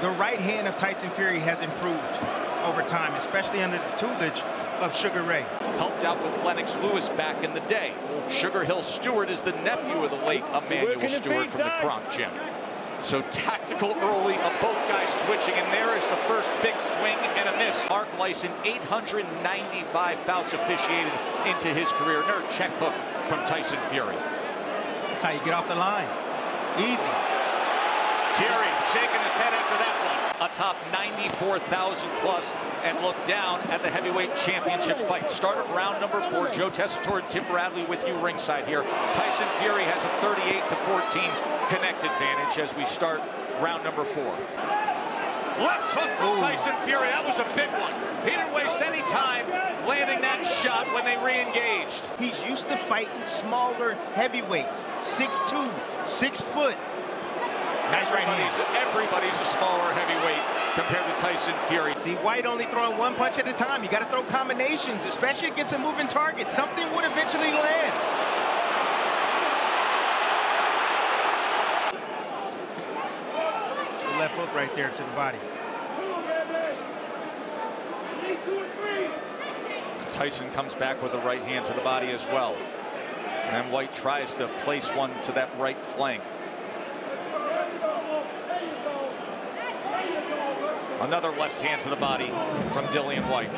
The right hand of Tyson Fury has improved over time, especially under the tutelage of Sugar Ray. Helped out with Lennox Lewis back in the day. Sugar Hill Stewart is the nephew of the late Emmanuel Stewart from the Cronk Gym. So tactical early of both guys switching, and there is the first big swing and a miss. Mark Lyson, 895 bouts officiated into his career. Another checkbook from Tyson Fury. That's how you get off the line. Easy. Fury shaking his head after that one. Atop 94,000 plus, and look down at the heavyweight championship fight. Start of round number 4. Joe Tessitore and Tim Bradley with you ringside here. Tyson Fury has a 38-14. Connect advantage as we start round number 4. Left hook from Tyson Fury. That was a big one. He didn't waste any time landing that shot when they re-engaged. He's used to fighting smaller heavyweights. 6'2", 6 foot. Nice right hand. Everybody's a smaller heavyweight compared to Tyson Fury. See, White only throwing one punch at a time. You got to throw combinations, especially against a moving target. Something would eventually land. Left hook right there to the body. Tyson comes back with a right hand to the body as well. And White tries to place one to that right flank. Another left hand to the body from Dillian Whyte.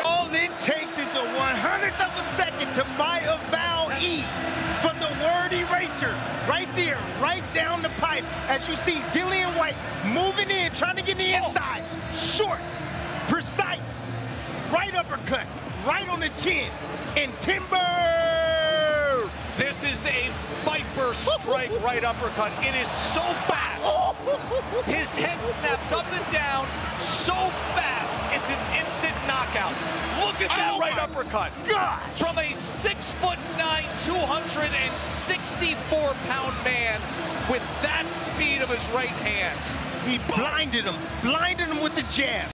All it takes is a 100th of a second to buy a vowel E from the word eraser. Right there, right down the pipe. As you see, Dillian Whyte moving in, trying to get the inside. Short, precise, right uppercut, right on the chin, and timber. This is a viper strike right uppercut. It is so fast. His head snaps up and down so fast. It's an instant knockout. Look at that right uppercut. God. From a 6'9", 264-pound man with that speed of his right hand. He blinded him with the jab.